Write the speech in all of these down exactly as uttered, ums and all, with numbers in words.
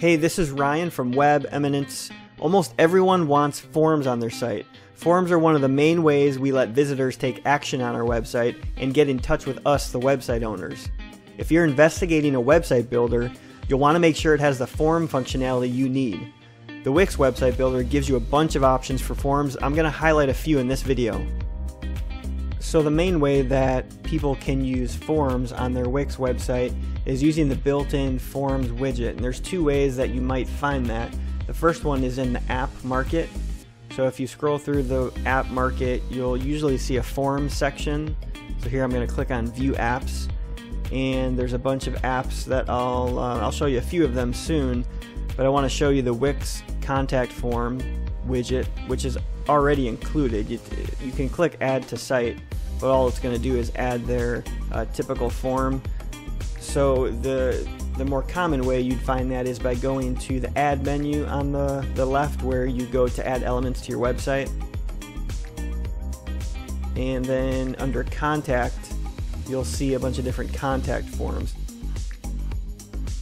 Hey, this is Ryan from Web Eminence. Almost everyone wants forms on their site. Forms are one of the main ways we let visitors take action on our website and get in touch with us, the website owners. If you're investigating a website builder, you'll want to make sure it has the form functionality you need. The Wix website builder gives you a bunch of options for forms. I'm going to highlight a few in this video. So the main way that people can use forms on their Wix website is using the built-in forms widget, and there's two ways that you might find that. The first one is in the app market. So if you scroll through the app market, you'll usually see a forms section. So here I'm going to click on view apps, and there's a bunch of apps that I'll, uh, I'll show you a few of them soon, but I want to show you the Wix contact form widget, which is already included. You, you can click add to site, but all it's going to do is add their uh, typical form. So the the more common way you'd find that is by going to the add menu on the, the left, where you go to add elements to your website. And then under contact, you'll see a bunch of different contact forms.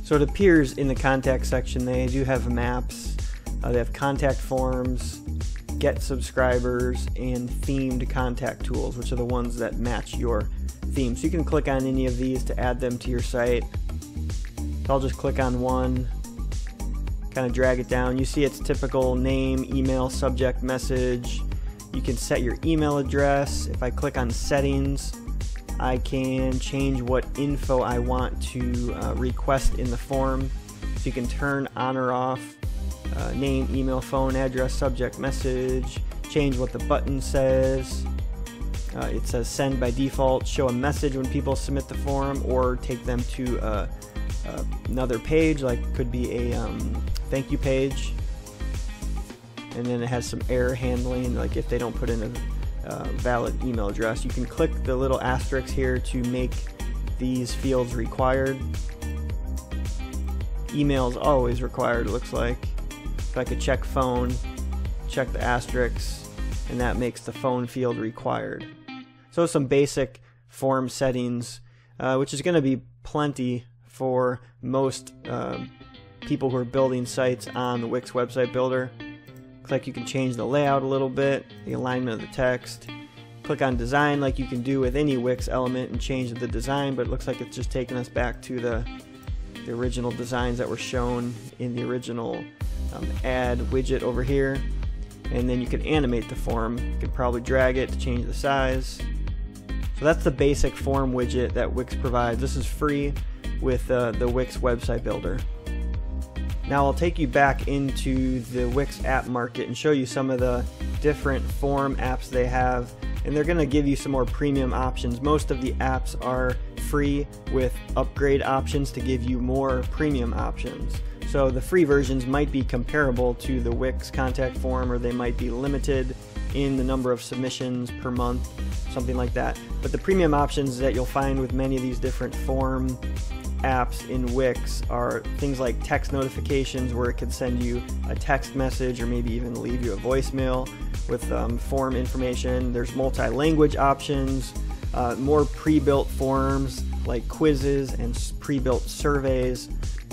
So it appears in the contact section they do have maps, uh, they have contact forms, get subscribers, and themed contact tools, which are the ones that match your theme. So you can click on any of these to add them to your site. So I'll just click on one, kind of drag it down. You see its typical name, email, subject, message. You can set your email address. If I click on settings, I can change what info I want to uh, request in the form. So you can turn on or off Uh, name, email, phone, address, subject, message, change what the button says. Uh, it says send by default, show a message when people submit the form, or take them to uh, uh, another page, like could be a um, thank you page. And then it has some error handling, like if they don't put in a uh, valid email address. You can click the little asterisk here to make these fields required. Email is always required, it looks like. So I could check phone, check the asterisks, and that makes the phone field required. So some basic form settings, uh, which is going to be plenty for most uh, people who are building sites on the Wix website builder. Click, you can change the layout a little bit, the alignment of the text. Click on design, like you can do with any Wix element, and change the design, but it looks like it's just taking us back to the, the original designs that were shown in the original Um, add widget over here. And then you can animate the form. You can probably drag it to change the size. So that's the basic form widget that Wix provides. This is free with uh, the Wix website builder. Now I'll take you back into the Wix app market and show you some of the different form apps they have, and they're gonna give you some more premium options. Most of the apps are free with upgrade options to give you more premium options. So the free versions might be comparable to the Wix contact form, or they might be limited in the number of submissions per month, something like that. But the premium options that you'll find with many of these different form apps in Wix are things like text notifications, where it can send you a text message or maybe even leave you a voicemail with um, form information. There's multi-language options, uh, more pre-built forms like quizzes and pre-built surveys.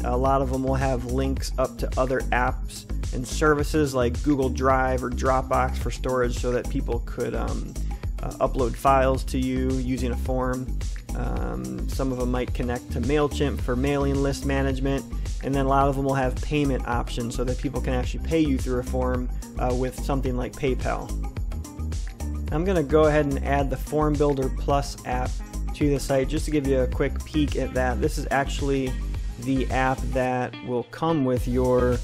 A lot of them will have links up to other apps and services like Google Drive or Dropbox for storage, so that people could um, uh, upload files to you using a form. Um, some of them might connect to MailChimp for mailing list management, and then a lot of them will have payment options so that people can actually pay you through a form uh, with something like PayPal. I'm going to go ahead and add the Form Builder Plus app to the site just to give you a quick peek at that. This is actually the app that will come with your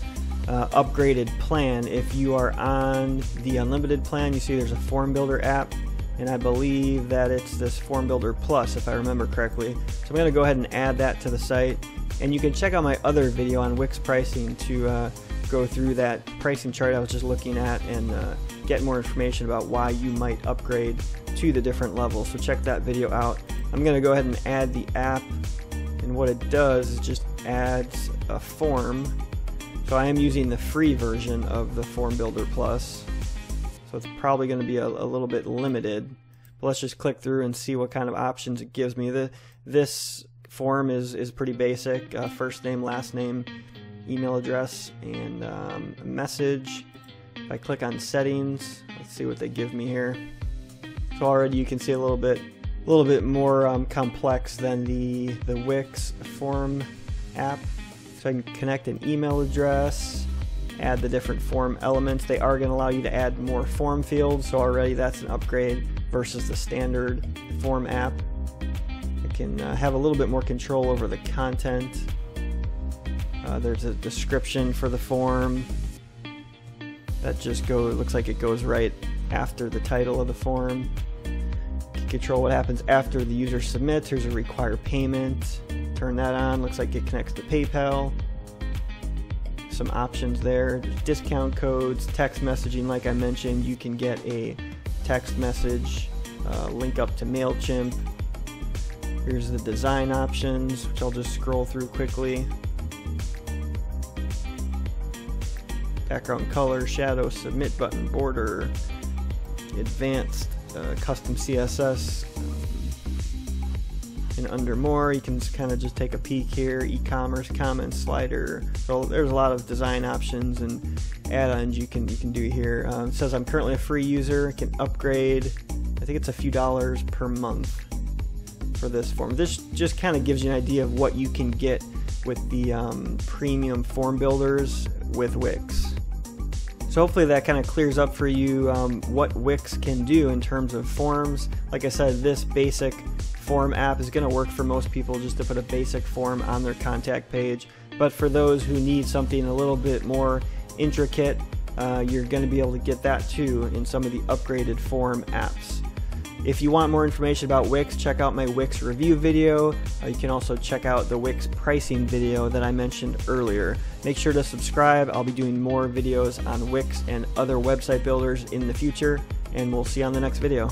uh, upgraded plan. If you are on the unlimited plan, you see there's a form builder app, and I believe that it's this form builder plus, if I remember correctly. So I'm going to go ahead and add that to the site, and you can check out my other video on Wix pricing to uh, go through that pricing chart I was just looking at and uh, get more information about why you might upgrade to the different levels. So check that video out. I'm going to go ahead and add the app, and what it does is just adds a form. So I am using the free version of the Form Builder Plus, so it's probably going to be a, a little bit limited, but let's just click through and see what kind of options it gives me. The, this form is, is pretty basic, uh, first name, last name, email address and um, a message. If I click on settings, let's see what they give me here. So already you can see a little bit a little bit more um, complex than the, the Wix form app. So I can connect an email address, add the different form elements. They are going to allow you to add more form fields, so already that's an upgrade versus the standard form app. I can uh, have a little bit more control over the content. Uh, there's a description for the form. That just goes, looks like it goes right after the title of the form. You can control what happens after the user submits. Here's a require payment. Turn that on. Looks like it connects to PayPal. Some options there. There's discount codes, text messaging. Like I mentioned, you can get a text message, uh, link up to MailChimp. Here's the design options, which I'll just scroll through quickly. Background color, shadow, submit button, border, advanced, uh, custom C S S, and under more. You can kind of just take a peek here. E-commerce, comments, slider. So there's a lot of design options and add-ons you can you can do here. Um, it says I'm currently a free user. I can upgrade. I think it's a few dollars per month for this form. This just kind of gives you an idea of what you can get with the um, premium form builders with Wix. So hopefully that kind of clears up for you um, what Wix can do in terms of forms. Like I said, this basic form app is going to work for most people, just to put a basic form on their contact page. But for those who need something a little bit more intricate, uh, you're going to be able to get that too in some of the upgraded form apps. If you want more information about Wix, check out my Wix review video. Uh, you can also check out the Wix pricing video that I mentioned earlier. Make sure to subscribe. I'll be doing more videos on Wix and other website builders in the future, and we'll see you on the next video.